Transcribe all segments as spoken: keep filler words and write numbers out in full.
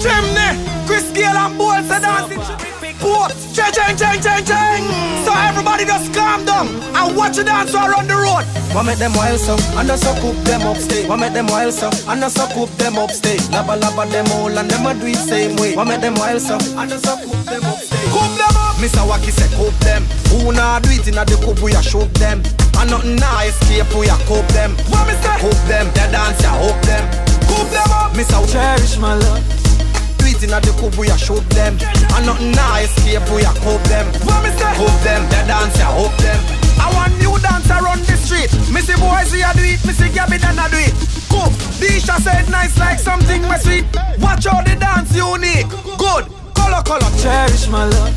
Chimney, Chris Gale and Bolts are dancing port. Ching, ching, ching, ching, ching. So everybody just calm down and watch the dancer on the road. One make them wild so, and I so cook them upstate. One make them wild so, and I so cook them upstate. Laba laba them all and them a do it same way. One make them wild so, and I so cook them upstate. Cook them up. Mister Waki say cook them. Who nah do it inna the coop we a shoot them. And nothing nah escape we a cook them. What me say? Cook them, they dance ya hope them. Cook them up. Mister cherish my love. In the coop we a shoot them, and nothing nah escape we a cope them. What me say? Hope them, they dance ya hope them. I want new dancer on the street. Missy boys we a do it, Missy Gabby then a do it. Coop, Disha said nice like something my sweet. Watch how the dance unique, good, color color, cherish my love.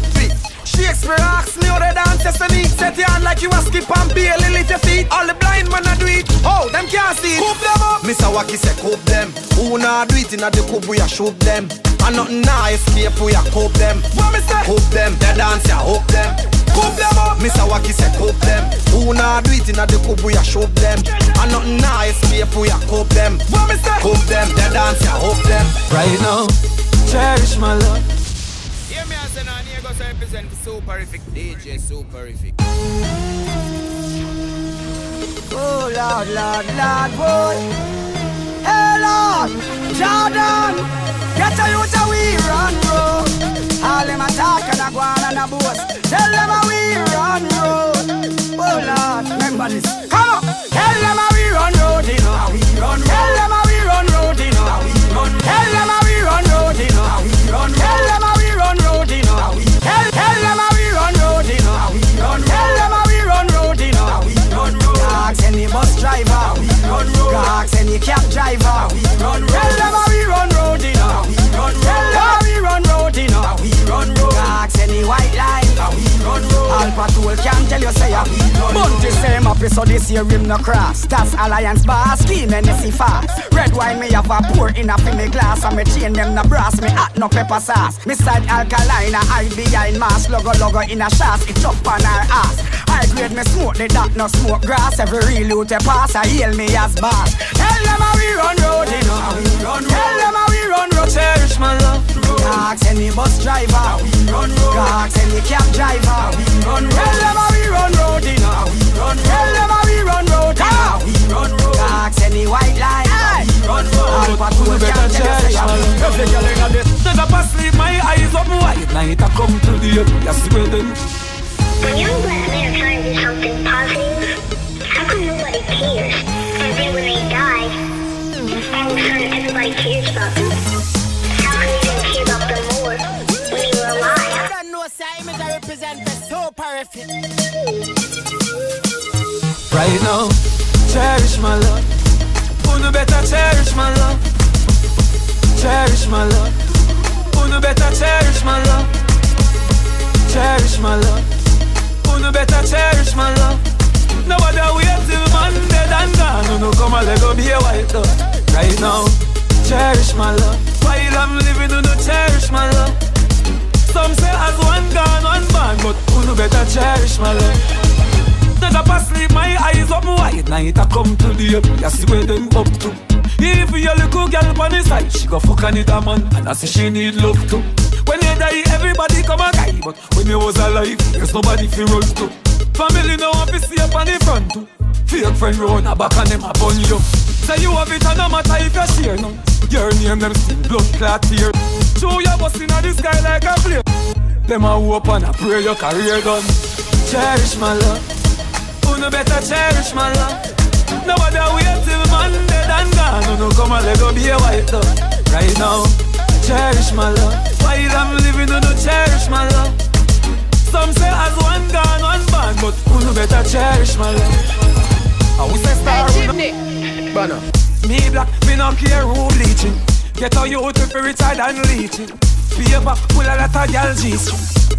Shakespeare asked me how the dance is unique. Set your hand like you a skip and barely lift your feet. All the blind man a do it, oh them can't see it. Coop them up. Mister Waki say coop them. Who nah do it in the coop we a shoot them. And nothing nah escape we a cope them. What me say? Cope them, they dance ya hope them. Cope them up. Mister Waki say cope them. Who nah do it inna the coop we a shope them. And nothing nah escape we a cope them. What me say? Cope them, they dance ya hope them. Right now, cherish my love. Hear me as an on here goes to represent the Suparific, D J Suparific. Oh Lord, Lord, Lord, boy. Hey Lord, Jordan. Get a youth a we run road. All them a talk and a go on and a boast. Tell them a we run road. Oh Lord, remember this. Come on. Tell them a we run road, you know. Tell them a we run road, you know. Tell them a we run road, you know. Tell them a we run road, you know. Tell them a we run road, you know. Tell them a we run road, you know. Ask any bus driver, ask any cab driver. Tell them a we run road, you know. Tell them we run road, you know. We run road. Ask any white line. We run road. All patrol can't tell you say ya. Bunty same up so this year him no cross. That's Alliance bar scheme and see fast. Red wine me have a pour in a me glass and me chain them no brass. Me hot no pepper sauce. Me side alkaline a hide behind mask. Logo logo in a shot. It up on her ass. High grade me smoke the dark no smoke grass. Every real loot a pass I heal me as bad. Tell them how we run road, you know. Tell them how we run road. Cherish my love. Ask any bus driver, ask any cab driver. Tell them how we run road, you know. Tell them how we run road, you know. Ask any white line, all patrol can't tell you. Every girl in the day, never pass leave my eyes open wide. Night I come to the end, yes we do. When young black men are trying to do something positive, how come nobody cares? And then when they die, all of a sudden everybody cares about them. Right now, cherish my love. Uno better cherish my love. Cherish my love. Uno better cherish my love. Cherish my love. Uno better cherish my love. No other wait till man dead and gone. Uno come and let go be a white dog. Right now, cherish my love. While I'm living, uno cherish my love. Some say as one gone, one born, but uno better cherish my love. Never pass leave my eyes open wide. Night I come to the end, you see where them up to. If you little girl on the side, she go fuck and it a man, and I say she need love too. When you die, everybody come a guy, but when you was alive, there's nobody fi run to. Family no one fi see up on the front too. Fake friend run a back and them a bun you. Say you have it and no matter if you share no. Your name them still blood clot here. Show your bust inna the sky like a flame. Them a hope and a pray your career done. Cherish my love. Uno better cherish my love. Nobody wait till man dead and gone. Uno come and let go be a white dog. Right now, cherish my love. While I'm living, uno cherish my love. Some say as one gone, one born, but uno better cherish my love. I was a star, hey, uno. Banner. Me black, me no care who bleaching. Get a youth with retired and leeching. Paper full of lot of girl G's.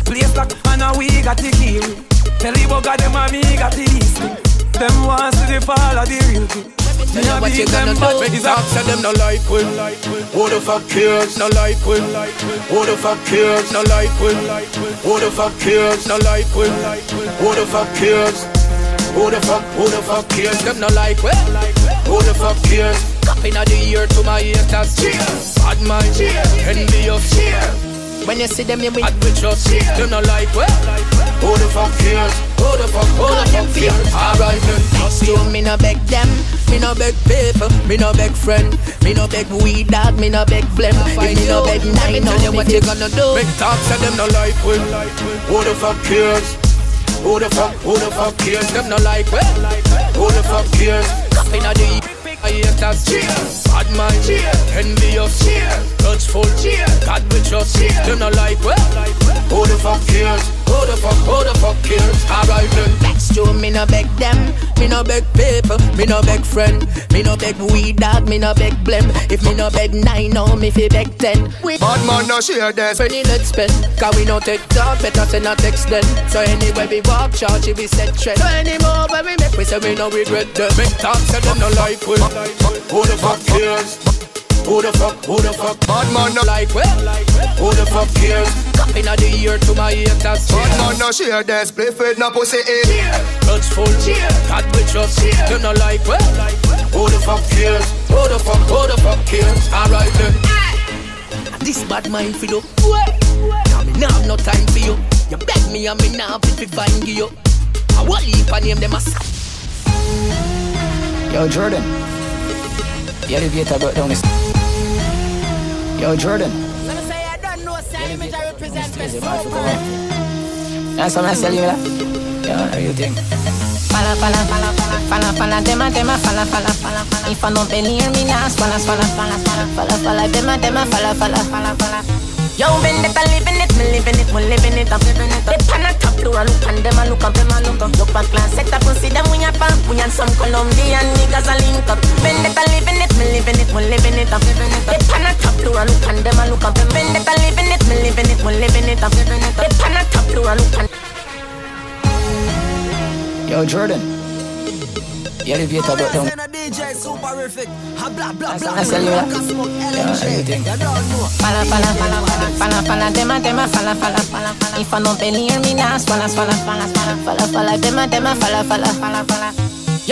Place black and a we got the key. Tell you about them and me got the east. Them ones to the fall of the real thing. Me a beat them bad medicine. Tell them no like we. Who the fuck cares? No like we. Who the fuck cares? No like we. Who the fuck cares? No like we. Who the fuck cares? Who the fuck, who the fuck cares? Them no like we. Who the fuck cares? Cupping of the ear to my ears. That's cheers. Bad man. Cheers. Envy When you see them, you win. At which you see, you know like where? Who the fuck fears? Who the fuck, who the fuck fears? Alright then, so me no beg them, me no beg people, me no beg friend, me no beg weed dog, me no beg phlegm. If me no beg nine, tell you what you gonna do. Big talk, say them no like where? Who the fuck fears? Who the fuck, who the fuck cares? Them no like where? Who the fuck cares? Coppin' a deep haters, cheers. Bad mind, cheers. Envious, cheers. Grudgeful, cheers. God with us, cheers. Them no like where? Who the fuck cares? Who the fuck, who the fuck cares? Alright then. That's true, me no beg them, me no beg people, me no beg friend, me no beg weed dog, me no beg blem. If me no beg nine, no, me fi beg ten. We bad man no share this. Penny let's spend, cause we no take talk, better say no text then. So anywhere we walk, charge we set trend. So anymore when we make, we say we no regret them. Make talk, say them no like we. Who the fuck cares? Who the fuck, who the fuck? Bad man no like we. Who the fuck cares? Copping of the year to my haters. Bad man no share this, play fed no pussy in. Grudgeful, God with us, you no like we. Who the fuck cares? Who the fuck, who the fuck cares? Alright then. This bad mind fi do. Now I've no time for you. You beg me and me now if we find you. I won't leave and name them as. Yo Jordan, the elevator got down this. Yo Jordan, let me say I don't know the image I represent for so much. That's what I tell you that. Yeah, how you think? Fala, fala, fala, fala, fala, fala, dema, dema, fala, fala, fala, fala. If I don't believe me now, fala, fala, fala, fala, fala, fala, dema, dema, fala, fala, fala, fala. Yo, when it, I live in it, me live in it, we live in it, I'm living it. They pan a top floor, look on them, I look up, them, I look up. Look back, glance, set up, and see them when you pop. We and some Colombian niggas a link up. When it, I live in it, me live in it, we live in it, I'm living it. They pan a top floor, look on them, I look up. When it, I live in it, me live in it, we live in it, I'm living it. They pan a top floor, look on. Yo, Jordan. Yeah, if you talk about them. D J Suparific, a blah blah blah. I sell you that. I don't know. Fala fala fala fala fala fala dema dema fala fala fala fala. If I don't believe me now, fala fala fala fala fala fala dema dema fala fala fala fala.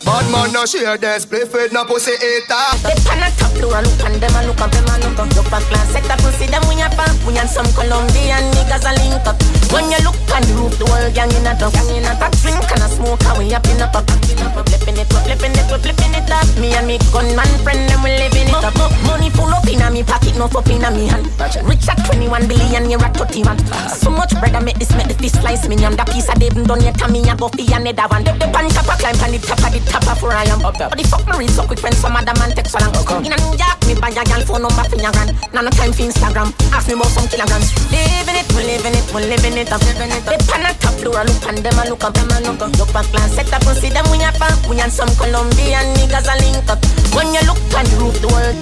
Bad man no share this, play fed no pussy eater. They pan a top floor, look on them, I look up, them, I look up. Look back, glance, set up, and see them when you pop. We and some Colombian niggas a link up. When you look on the roof, the whole gang in a duck, gang in a duck. Drink and a smoke, and we up in a pop, flipping it, we're flipping it, we're flipping it up. Me and me gunman friend, them we living it up. Money full up in a me pocket, no up in a me hand. Rich at twenty-one billion, you're at thirty-one. So much bread I make this, make the fish slice me. I'm the piece I didn't done yet, and me a buffy and the one. The pan top a climb, pan the top of the top. Before I am up there. But the fuck me read so quick when some other man takes so long. In a New York, me buy a girl phone number for your grand. Now no time for Instagram. Ask me about some kilograms. Living it, we living it, we living it, I'm living it. They pan a top floor, look on them, I look up, them, I look up. Look back, glance, set up, and see them when you pop. We and some Colombian niggas a link up. When you look on the roof, the world.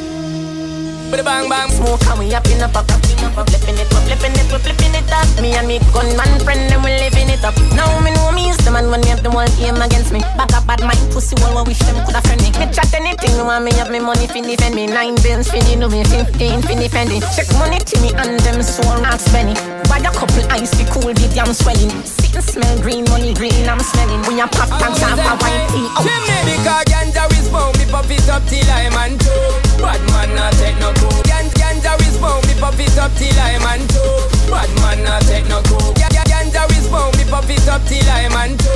With a bang bang smoke, and we up in a pop, up in a pop, flipping it, we flipping it, we flipping it up. Me and me gunman friend, them we living it up. Now me know me is the man when me have the whole game against me. Back up at my pussy wall, I wish them coulda friend me. Me chat anything, no want me have me money fin defend me. Nine bills fin you know me, fifteen fin defend it. Check money to me and them soul ask Benny. Buy a couple ice, be cool, the damn swelling. Sit and smell green, money green, I'm smelling. We a pop tanks and a white tea. Chimney because ganja we smoke, me pop it up till I'm and two. Bad man not take no. Ganja we smoke, me pop it up till I'm and two. Bad man not take no coke. Ganja we smoke, me pop it up till I'm and two.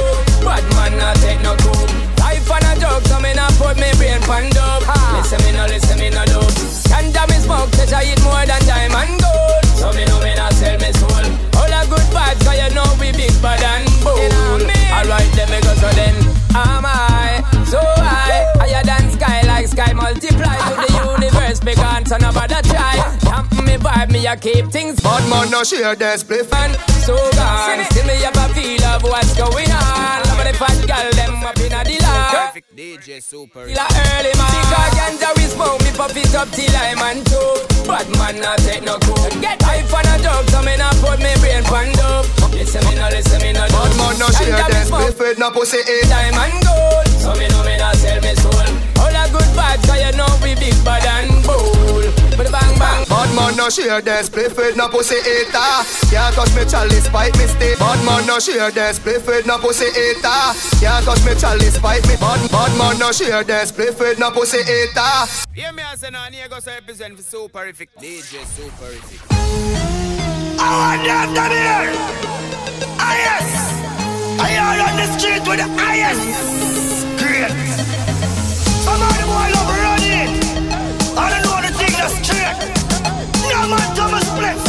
Bad man not take no coke. Life on a joke, so me not put me brain pan up. Listen me no, listen me no dope. Ganja me smoke, treasure it more than diamond gold. So me know me not sell me soul. All a good vibes, so you know we big bad and bold. Alright, then me go so then. Am I so high? Higher than sky, like sky multiply to the universe. Big on son of a try. Damp me vibe, me a keep things. Bad man no share this play fan. So gone, still me have a feel of what's going on. Love of the fat girl, them up in a dealer. D J Super. Till a early man. Because ganja we smoke, me pop it up till I'm and two. Bad man not take no coke. Get life on a joke, so me not put me brain panned up. Listen me no, listen me no. Bad man no share this play fed no pussy eight. Diamond gold, so me know me not sell me soul. All a good vibes, so you know we big bad and bold. But bang bang, bad man. man no share dance, play with no pussy eater. Can't touch me chalice, fight me stay. Bad man no share dance, play with no pussy eater. Can't touch me chalice, fight me. Bad, bad man no share dance, play with no pussy eater. Yeah, me as an onion goes represent for Suparific. D J Suparific. I want that down here. Ah yes, I am on the street with the ah yes. Great. Somebody boy love running. I don't know the thing that's straight. No man Thomas Blitz.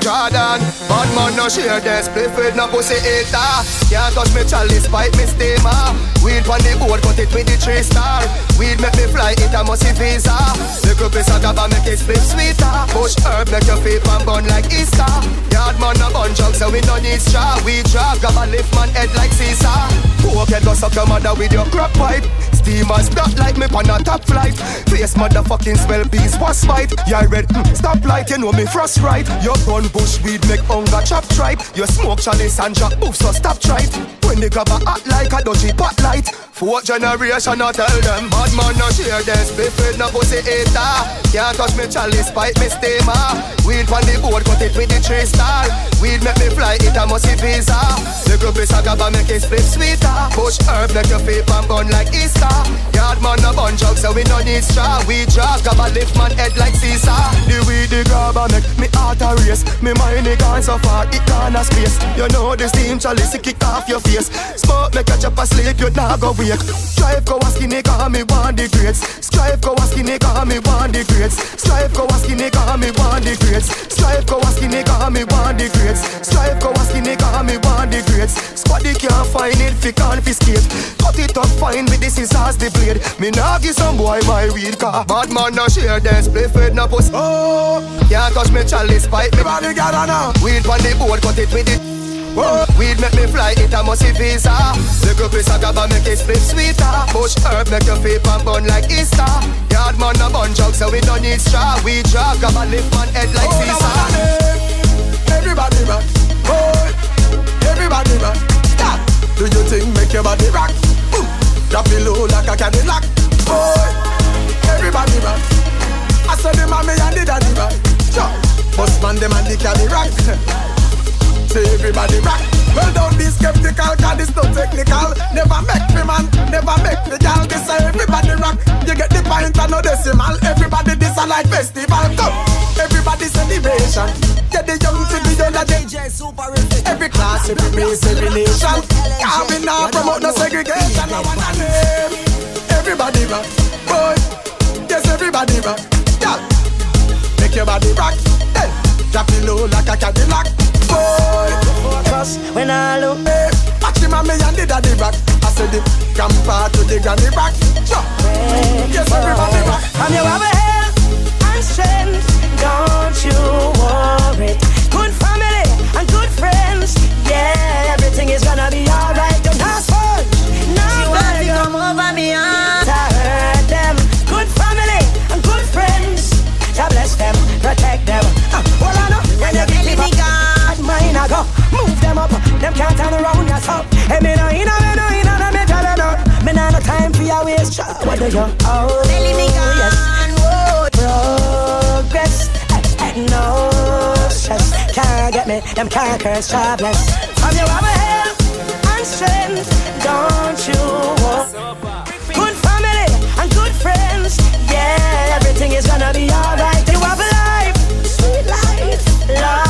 Jordan, bad man no share dance, play with no pussy eater. Can't touch me chalice, bite me steamer. Weed on the board, cut it with the three star. Weed make me fly, it a musty visa. The group is a gaba, make it split sweeter. Push herb, make your feet and burn like Easter. Yard man no bun junk, so we no need straw. We drop, gaba lift man head like Caesar. Who can go suck your mother with your crop pipe? Steamers black like me on a top flight. Face motherfucking smell bees was white. Yeah red, mm, stop light, you know me frost right. Your gun bush weed make hunger chop tripe. You smoke chalice and jack boof, so stop tripe. When they grab a act like a dodgy pot light. Fourth generation I tell them. Bad man no share dance, play with no pussy eater. Can't touch me chalice, bite me steamer. Weed on the board, cut it with the three star. Weed make me fly, it a musty visa. The group is a gaba, make it split sweeter. Push herb, make your feet and burn like Easter. Yard man a bun jug, so we no need straw. We drop, grab a lift man head like Caesar. The weed the grabber make me heart a race. Me mind the gone so far, it can't a space. You know the steam chalice, it kick off your face. Smoke make a chop a sleep, you nah go wake. Strive go a skinny, cause me want the grades. Strive go a skinny, cause me want the grades. Strive go a skinny, cause me want the grades. Strive go a skinny, cause me want the grades. Strive go a skinny, cause me want the grades. Squaddy can't find it, fi confiscate. Cut it up fine with this is as the blade. Me nah give some boy my weed car. Bad man no share dance, play with no pussy. Oh, can't touch me chalice, fight me. Body gather now. Weed on the board, cut it with it. Whoa. Weed make me fly, it a musty visa. The group is a gaba, make it split sweeter. Push herb, make your feet and burn like Easter. Yard man a bun jug, so we don't need straw. We drop, gaba lift man head like Caesar. Oh, everybody rock, oh, everybody rock. Stop, do your thing, make your body rock. Ooh. Drop it low like a Cadillac. Oh, everybody rock. I saw the mommy and the daddy rock. Bust man them and the Cadillac rock. Say everybody rock. Well don't be skeptical, cause it's no technical. Never make me man, never make me gal. This say everybody rock. You get the point and no decimal. Everybody this a like festival. Come, everybody celebration. Get the young to the young D J Suparific. Every class, every race, every nation. Come in now, promote no segregation. I want a name. Everybody rock, boy. Yes, everybody rock, yeah. Make your body rock, hey. Drop it low like a Cadillac. Boy, focus when I look. Hey, watch the mommy and the daddy back. I said the grandpa to the granny back. Sure. Hey, yes, everybody back. I'm your mama help and strength. Don't you worry. Good family and good friends. Yeah, everything is gonna be alright. Don't ask for it. No, she wants to come over me and I hurt them. Good family and good friends. God bless them, protect them. Uh, well, I know when you get me gone. Mine I go, move them up, them can't turn around us up. Hey, me no inna, me no inna, no me tell no. Me no no time for your waste. What do you? Oh, really me gone. Yes. Progress, eh, eh, no stress. Can't get me, them can't curse, jobless. From you have a help and strength, don't you? Good family and good friends, yeah, everything is gonna be alright. You have a life, sweet life, love.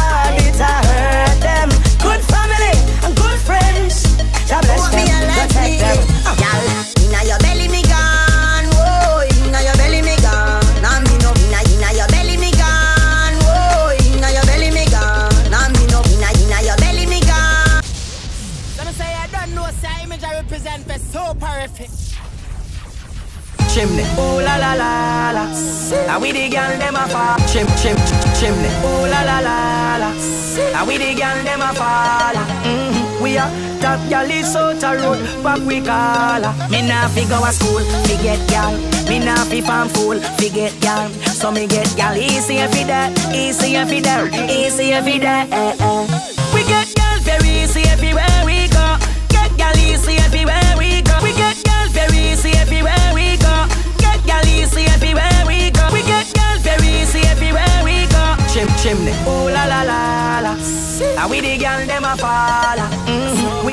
Chimney, oh la la la la. And we the girl dem a fall. Chim chim chimney, oh la la la la. And we the girl dem a fall. Mm-hmm. We a top girl is out a road, back we call her. Me nah fi go a school, fi get girl. Me nah fi farm fool, fi get girl. So me get girl easy every day, easy every day, easy every day. We get girl very easy everywhere we go. Get girl easy everywhere we go. We get girl very easy everywhere we go. Get girl easy everywhere we go. We get girl very easy Now we the girl dem a follow. Mm-hmm. We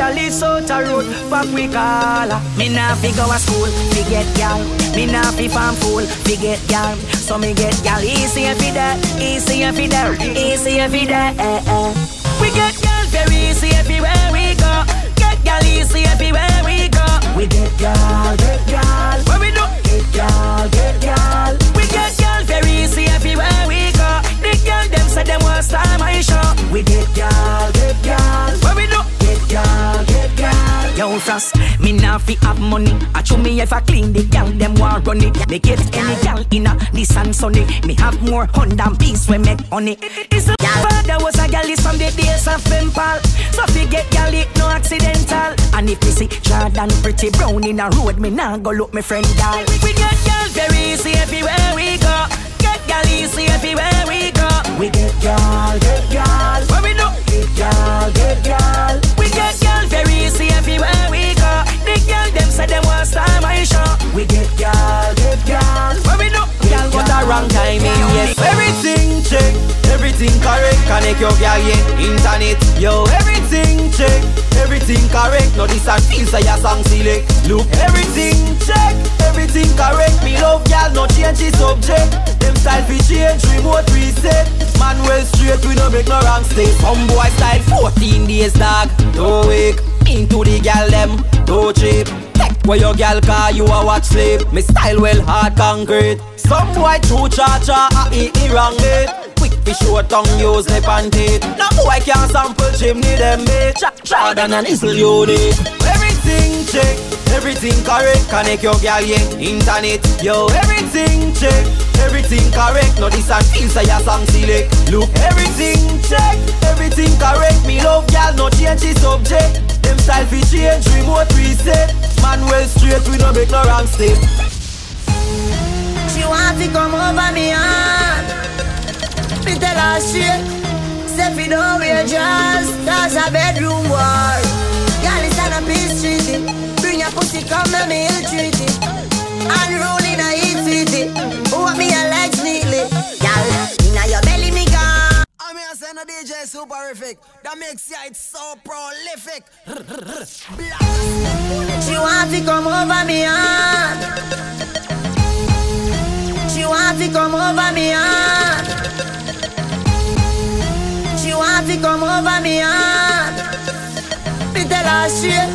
girl is such a road fuck we call her. Me nah fi go a school, fi get girl. Me nah fi farm fool, fi get girl. So me get girl easy fi there, easy fi there, easy fi there. We get girl very easy everywhere we go. Get girl easy everywhere we go. We get girl, get girl. What we do? Get girl, get girl. We get girl very easy everywhere we go. The girl them said them was time I show. We get girl, get girl. What we do? Girl, get girl. Yo, Frost, me nah fi have money. I show me if I clean the gal, them want run it. Me get any gal in a this and sunny. Me have more hun than bees we make honey. It's a father was a gal is from the days of Pimpal. So fi get gal it no accidental. And if me see Jordan pretty brown in a road, me nah go look me friend gal. We get gal very easy everywhere we go. Get gal easy everywhere we go. We get gal, get gal. What we do? Get gal, get gal. We get gal very easy everywhere we go. The gal them said them was time I show. We get gal, get gal. What we do? Gal got the wrong timing, yes. Everything check, everything correct. Connect your gal yeah, internet. Yo, everything check, everything correct. No this and feel say your song select. Look, everything check, everything correct. Me love gal, no change the subject. Them style fi change, remote reset. Man well straight, we no make no wrong step. Some boy style fourteen days dog. Don't wake, into the gal them. Don't trip, take where your gal car, you a watch sleep. Me style well hard concrete. Some boy true cha-cha, I eat the wrong bait. Quick fi short tongue, use lip and teeth. No boy can sample chimney them mate. Jordan and Isle you need. Everything check, everything correct. Connect your gal yeah, internet. Yo, everything check, everything correct. No this and feel say your song select. Look, everything check, everything correct. Me love gal, no change the subject. Them style fi change, remote reset. Man well straight, we no make no wrong step. She want to come over me hand. Me tell her straight, say fi no wear dress, that's a bedroom war. Gal is on a peace treaty. Bring your pussy, come let me ill treat it. And roll in a heat treaty. Who want me a legs neatly? Gal, inna your belly me gone. I'm here saying a D J Suparific. That makes ya it's so prolific. She want to come over me hand. She want to come over me hand. She want to come over me hand. Me tell her straight,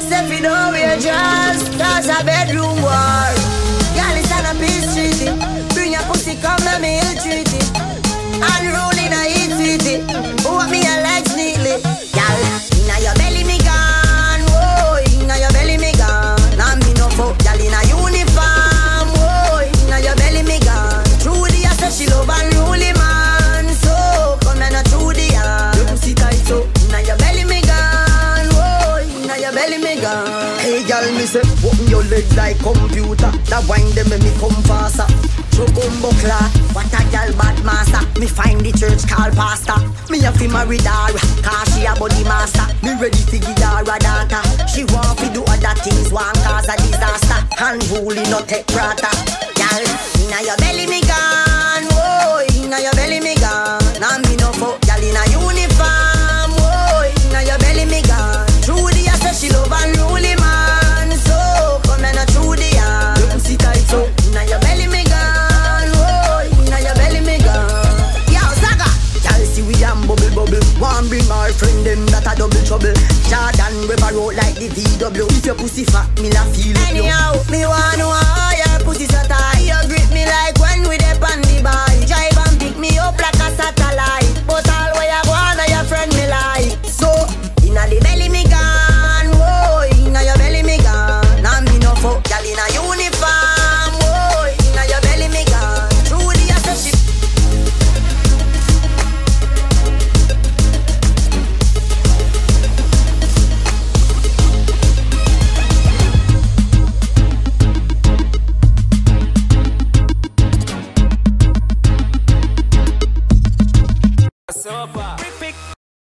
say fi no wear dress, that's a bedroom war. Girl is on a peace treaty. Bring your pussy, come let me ill treat it. And roll in a heat city. Who want me a legs neatly? Y'all, inna your belly me gone. Whoa, inna your belly me gone. Now me no fuck y'all in a uniform. Whoa, inna your belly me gone. Trudy I say she love and rule him man. So, come and a Trudy ya. Your pussy tight so, inna your belly me gone. Whoa, inna your belly me gone. Hey y'all, me say, open your leg like computer. That wine dem make me come faster. What a girl bad master. Me find the church called pastor. Me a fi marry Dara, cause she a body master. Me ready to give her a daughter. She want fi do other things, want cause a disaster. Hand holy no take prata. Girl, inna your belly me gone. Whoa, inna your belly me gone. Now me no fuck girl in a uniform. Whoa, inna your belly me gone. Trudy I say she love and rule him man. So, come and a Trudy ya. Your pussy tight so, inna your belly me gone. Bubble bubble, one bring our friend them that a double trouble. Jordan we roll like the V W. If your pussy fat, me la feel it. Anyhow, me wanna.